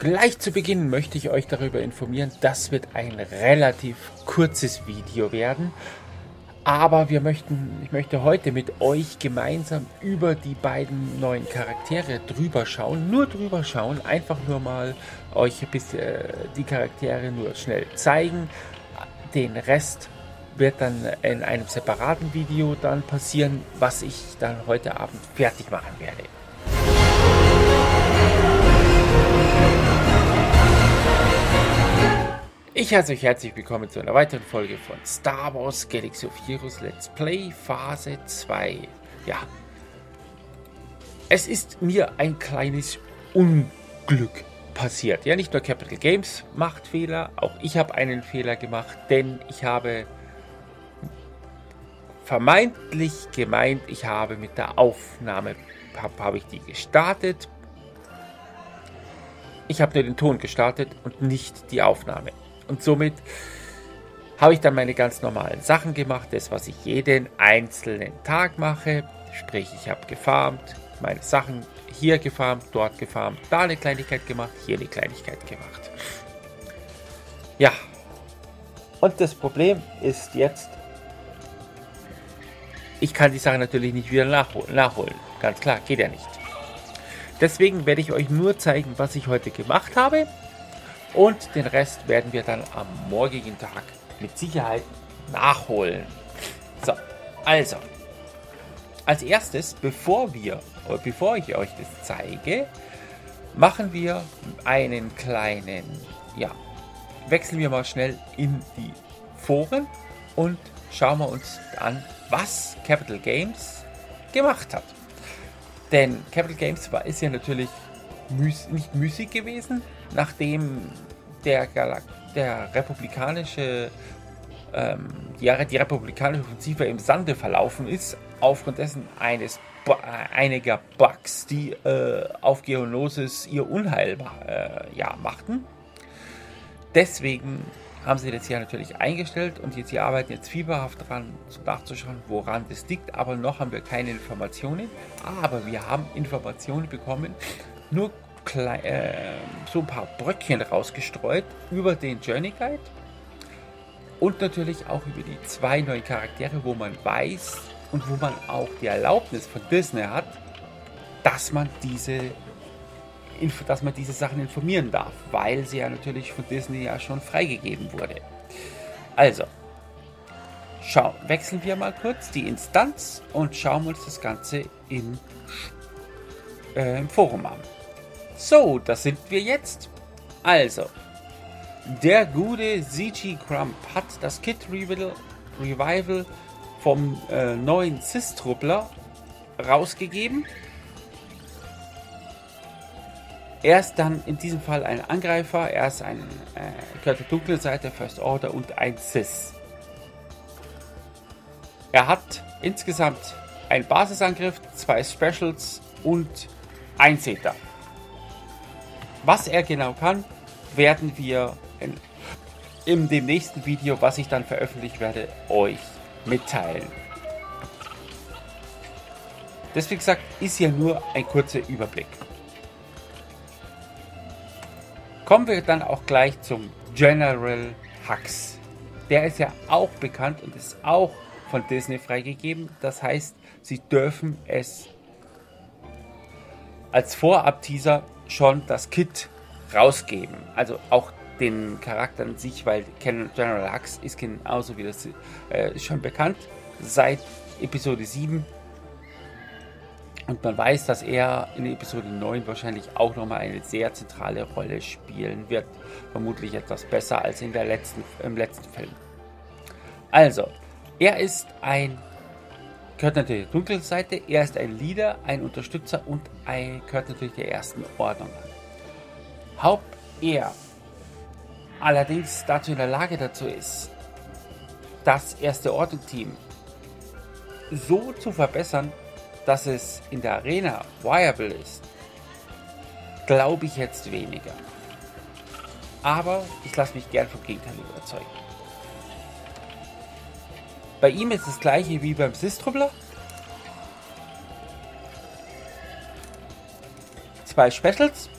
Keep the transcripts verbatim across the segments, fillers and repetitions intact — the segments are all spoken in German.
Gleich zu Beginn möchte ich euch darüber informieren, das wird ein relativ kurzes Video werden. Aber wir möchten, ich möchte heute mit euch gemeinsam über die beiden neuen Charaktere drüber schauen. Nur drüber schauen, einfach nur mal euch ein bisschen die Charaktere nur schnell zeigen. Den Rest wird dann in einem separaten Video dann passieren, was ich dann heute Abend fertig machen werde. Ich heiße euch herzlich willkommen zu einer weiteren Folge von Star Wars Galaxy of Heroes Let's Play Phase zwei. Ja, es ist mir ein kleines Unglück passiert. Ja, nicht nur Capital Games macht Fehler, auch ich habe einen Fehler gemacht, denn ich habe vermeintlich gemeint, ich habe mit der Aufnahme, habe hab ich die gestartet. Ich habe nur den Ton gestartet und nicht die Aufnahme. Und somit habe ich dann meine ganz normalen Sachen gemacht, das, was ich jeden einzelnen Tag mache. Sprich, ich habe gefarmt, meine Sachen hier gefarmt, dort gefarmt, da eine Kleinigkeit gemacht, hier eine Kleinigkeit gemacht. Ja, und das Problem ist jetzt, ich kann die Sachen natürlich nicht wieder nachholen. Ganz klar, geht ja nicht. Deswegen werde ich euch nur zeigen, was ich heute gemacht habe. Und den Rest werden wir dann am morgigen Tag mit Sicherheit nachholen. So, also. Als erstes, bevor wir, bevor ich euch das zeige, machen wir einen kleinen, ja, wechseln wir mal schnell in die Foren und schauen wir uns an, was Capital Games gemacht hat. Denn Capital Games war, ist ja natürlich nicht müßig gewesen, nachdem der, der republikanische, ähm, die, die republikanische Offensive im Sande verlaufen ist, aufgrund dessen eines, einiger Bugs, die äh, auf Geonosis ihr Unheil äh, ja, machten. Deswegen haben sie das hier natürlich eingestellt und jetzt, sie arbeiten jetzt fieberhaft daran, nachzuschauen, woran das liegt, aber noch haben wir keine Informationen, aber wir haben Informationen bekommen, nur klein, äh, so ein paar Bröckchen rausgestreut über den Journey Guide und natürlich auch über die zwei neuen Charaktere, wo man weiß und wo man auch die Erlaubnis von Disney hat, dass man diese dass man diese Sachen informieren darf, weil sie ja natürlich von Disney ja schon freigegeben wurde. Also, schau, wechseln wir mal kurz die Instanz und schauen uns das Ganze im, äh, im Forum an. So, das sind wir jetzt. Also, der gute C G Crump hat das Kit Revival vom äh, neuen Cis-Truppler rausgegeben. Er ist dann in diesem Fall ein Angreifer, er ist ein, äh, gehört zur dunklen Seite, First Order und ein C I S. Er hat insgesamt einen Basisangriff, zwei Specials und ein CETA. Was er genau kann, werden wir in, in dem nächsten Video, was ich dann veröffentlichen werde, euch mitteilen. Deswegen gesagt, ist hier nur ein kurzer Überblick. Kommen wir dann auch gleich zum General Hux. Der ist ja auch bekannt und ist auch von Disney freigegeben. Das heißt, sie dürfen es als Vorab-Teaser schon das Kit rausgeben. Also auch den Charakter an sich, weil General Hux ist genauso wie das äh, schon bekannt seit Episode sieben. Und man weiß, dass er in Episode neun wahrscheinlich auch nochmal eine sehr zentrale Rolle spielen wird. Vermutlich etwas besser als in der letzten, im letzten Film. Also, er ist ein, gehört natürlich der dunklen Seite, er ist ein Leader, ein Unterstützer und ein, gehört natürlich der ersten Ordnung an. Haupt er allerdings dazu in der Lage dazu ist, das erste Ordnung-Team so zu verbessern, dass es in der Arena viable ist, glaube ich jetzt weniger. Aber ich lasse mich gern vom Gegenteil überzeugen. Bei ihm ist das gleiche wie beim Cis-Truppler. Zwei Specials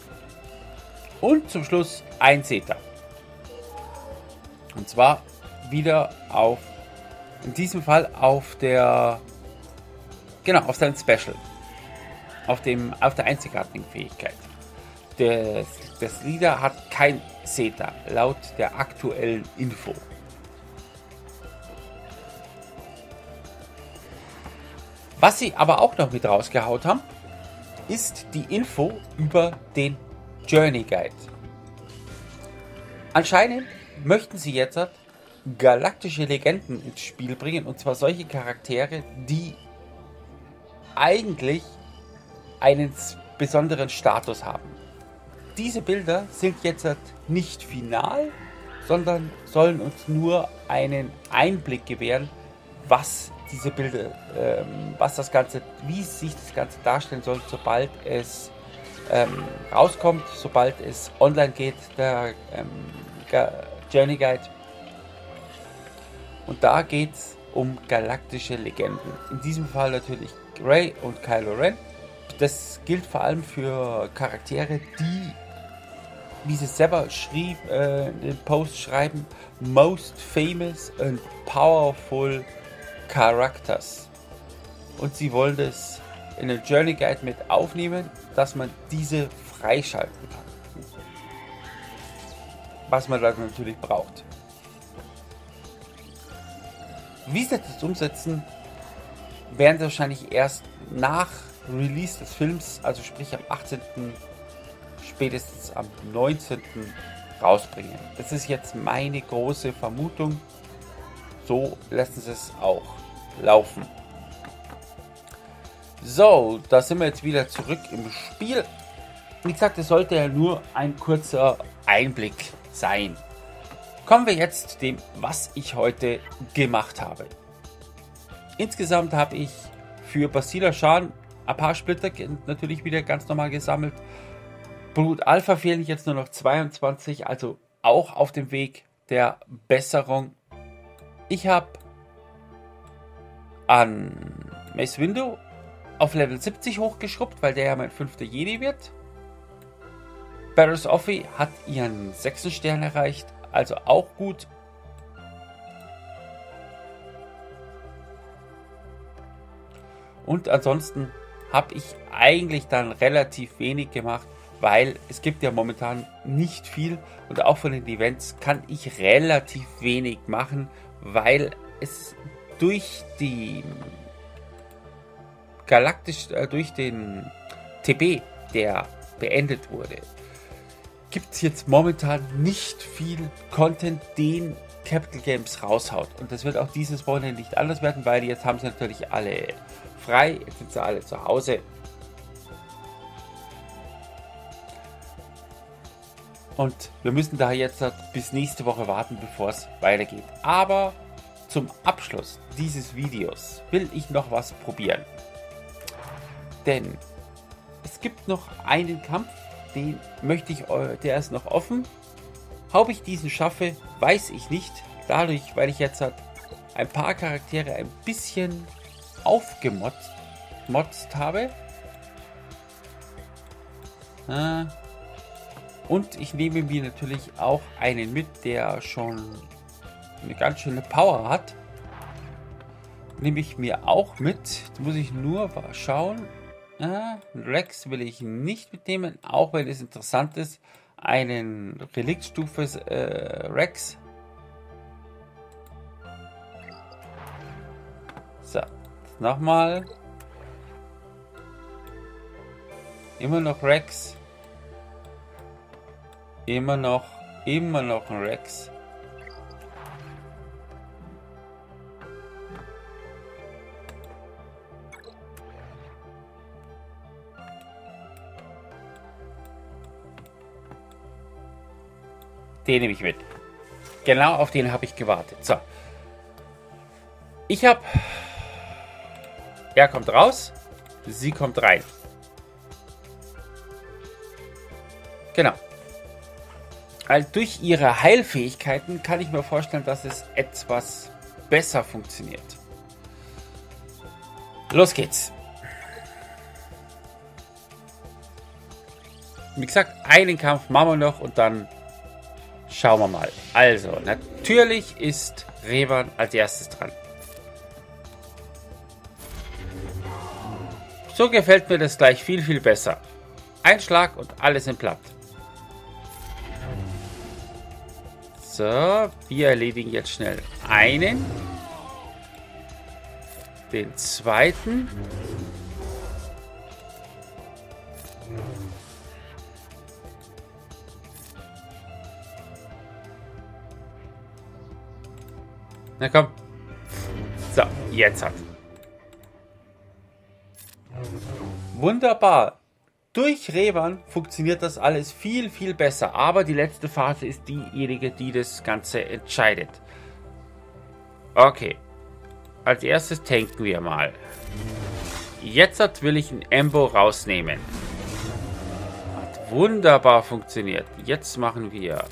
Und zum Schluss ein CETA. Und zwar wieder auf, in diesem Fall auf der, genau, auf seinem Special. Auf, dem, auf der einzigartigen Fähigkeit. Das, das Leader hat kein CETA, laut der aktuellen Info. Was sie aber auch noch mit rausgehaut haben, ist die Info über den Journey Guide. Anscheinend möchten sie jetzt galaktische Legenden ins Spiel bringen, und zwar solche Charaktere, die eigentlich einen besonderen Status haben. Diese Bilder sind jetzt nicht final, sondern sollen uns nur einen Einblick gewähren, was diese Bilder, ähm, was das Ganze, wie sich das Ganze darstellen soll, sobald es ähm, rauskommt, sobald es online geht, der ähm, Journey Guide. Und da geht es um galaktische Legenden. In diesem Fall natürlich Rey und Kylo Ren. Das gilt vor allem für Charaktere, die, wie sie selber schrieb, äh, in den Post schreiben, most famous and powerful Characters. Und sie wollen das in den Journey Guide mit aufnehmen, dass man diese freischalten kann. Was man dann natürlich braucht. Wie sie das umsetzen, werden sie wahrscheinlich erst nach Release des Films, also sprich am achtzehnten spätestens am neunzehnten rausbringen. Das ist jetzt meine große Vermutung. So lassen sie es auch laufen. So, da sind wir jetzt wieder zurück im Spiel. Wie gesagt, es sollte ja nur ein kurzer Einblick sein. Kommen wir jetzt zu dem, was ich heute gemacht habe. Insgesamt habe ich für Basila Shan ein paar Splitter natürlich wieder ganz normal gesammelt. Brut Alpha fehlen jetzt nur noch zweiundzwanzig, also auch auf dem Weg der Besserung. Ich habe an Mace Windu auf Level siebzig hochgeschrubbt, weil der ja mein fünfter Jedi wird. Barriss Offee hat ihren sechsten Stern erreicht, also auch gut. Und ansonsten habe ich eigentlich dann relativ wenig gemacht, weil es gibt ja momentan nicht viel, und auch von den Events kann ich relativ wenig machen, weil es durch die galaktisch äh, durch den T B, der beendet wurde, gibt es jetzt momentan nicht viel Content, den Capital Games raushaut, und das wird auch dieses Wochenende nicht anders werden, weil jetzt haben sie natürlich alle frei, jetzt sind sie alle zu Hause. Und wir müssen daher jetzt bis nächste Woche warten, bevor es weitergeht. Aber zum Abschluss dieses Videos will ich noch was probieren. Denn es gibt noch einen Kampf, den möchte ich, der ist noch offen. Ob ich diesen schaffe, weiß ich nicht. Dadurch, weil ich jetzt ein paar Charaktere ein bisschen aufgemotzt motzt habe. Äh... Und ich nehme mir natürlich auch einen mit, der schon eine ganz schöne Power hat. Nehme ich mir auch mit. Jetzt muss ich nur schauen. Ah, Rex will ich nicht mitnehmen, auch wenn es interessant ist. Einen Reliktstufe äh, Rex. So, nochmal. Immer noch Rex. Immer noch, immer noch ein Rex. Den nehme ich mit. Genau auf den habe ich gewartet. So. Ich habe... Er kommt raus, sie kommt rein. Genau. Also durch ihre Heilfähigkeiten kann ich mir vorstellen, dass es etwas besser funktioniert. Los geht's. Wie gesagt, einen Kampf machen wir noch und dann schauen wir mal. Also, natürlich ist Revan als erstes dran. So gefällt mir das gleich viel, viel besser. Ein Schlag und alle sind platt. So, wir erledigen jetzt schnell einen. Den zweiten. Na komm. So, jetzt hat. Wunderbar. Durch Revan funktioniert das alles viel, viel besser. Aber die letzte Phase ist diejenige, die das Ganze entscheidet. Okay. Als erstes tanken wir mal. Jetzt will ich einen Embo rausnehmen. Hat wunderbar funktioniert. Jetzt machen wir...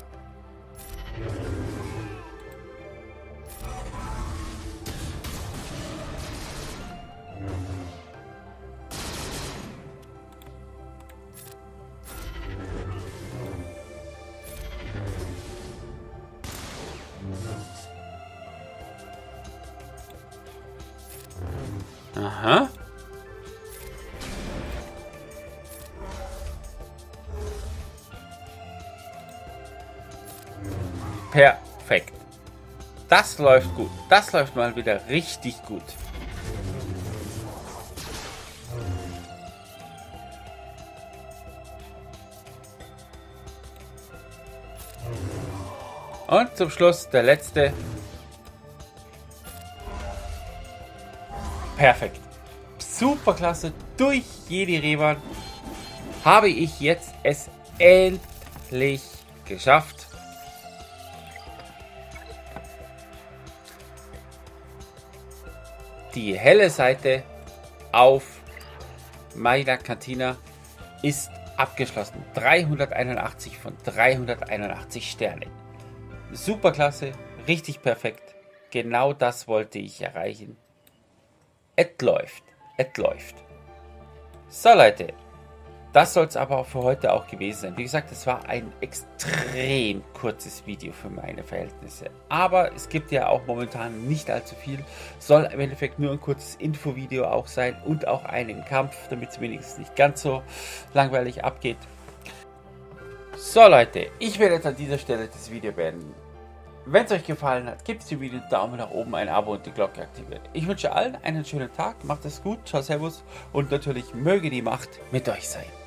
Aha. Perfekt. Das läuft gut. Das läuft mal wieder richtig gut. Und zum Schluss der letzte. Perfekt. Superklasse. Durch Jedi Revan habe ich jetzt es endlich geschafft. Die helle Seite auf meiner Cantina ist abgeschlossen. dreihunderteinundachtzig von dreihunderteinundachtzig Sternen. Superklasse. Richtig perfekt. Genau das wollte ich erreichen. Es läuft, es läuft. So Leute, das soll es aber auch für heute auch gewesen sein. Wie gesagt, es war ein extrem kurzes Video für meine Verhältnisse. Aber es gibt ja auch momentan nicht allzu viel. Soll im Endeffekt nur ein kurzes Infovideo auch sein und auch einen Kampf, damit es wenigstens nicht ganz so langweilig abgeht. So Leute, ich werde jetzt an dieser Stelle das Video beenden. Wenn es euch gefallen hat, gebt dem Video einen Daumen nach oben, ein Abo und die Glocke aktivieren. Ich wünsche allen einen schönen Tag, macht es gut, ciao, servus und natürlich möge die Macht mit euch sein.